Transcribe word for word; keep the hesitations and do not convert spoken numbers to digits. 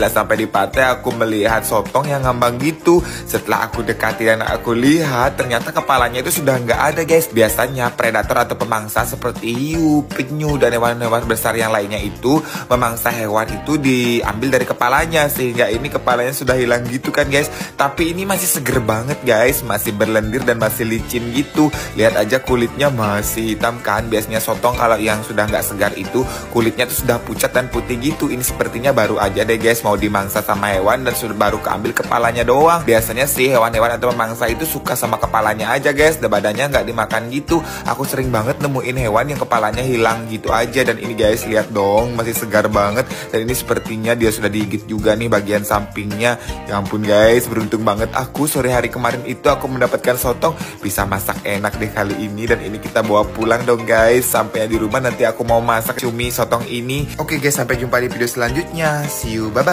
Setelah sampai di pantai, aku melihat sotong yang ngambang gitu. Setelah aku dekati dan aku lihat, ternyata kepalanya itu sudah nggak ada, guys. Biasanya predator atau pemangsa seperti hiu, penyu, dan hewan-hewan besar yang lainnya itu memangsa hewan itu diambil dari kepalanya, sehingga ini kepalanya sudah hilang gitu kan, guys. Tapi ini masih seger banget, guys, masih berlendir dan masih licin gitu. Lihat aja kulitnya masih hitam kan. Biasanya sotong kalau yang sudah nggak segar itu kulitnya tuh sudah pucat dan putih gitu. Ini sepertinya baru aja deh, guys, mau dimangsa sama hewan dan sudah baru keambil kepalanya doang. Biasanya sih hewan-hewan atau pemangsa itu suka sama kepalanya aja, guys, dan badannya nggak dimakan gitu. Aku sering banget nemuin hewan yang kepalanya hilang gitu aja. Dan ini, guys, lihat dong, masih segar banget. Dan ini sepertinya dia sudah digigit juga nih bagian sampingnya. Ya ampun, guys, beruntung banget aku sore hari kemarin itu aku mendapatkan sotong. Bisa masak enak deh kali ini. Dan ini kita bawa pulang dong, guys. Sampai di rumah nanti aku mau masak cumi sotong ini. Oke, guys, sampai jumpa di video selanjutnya. See you, bye-bye.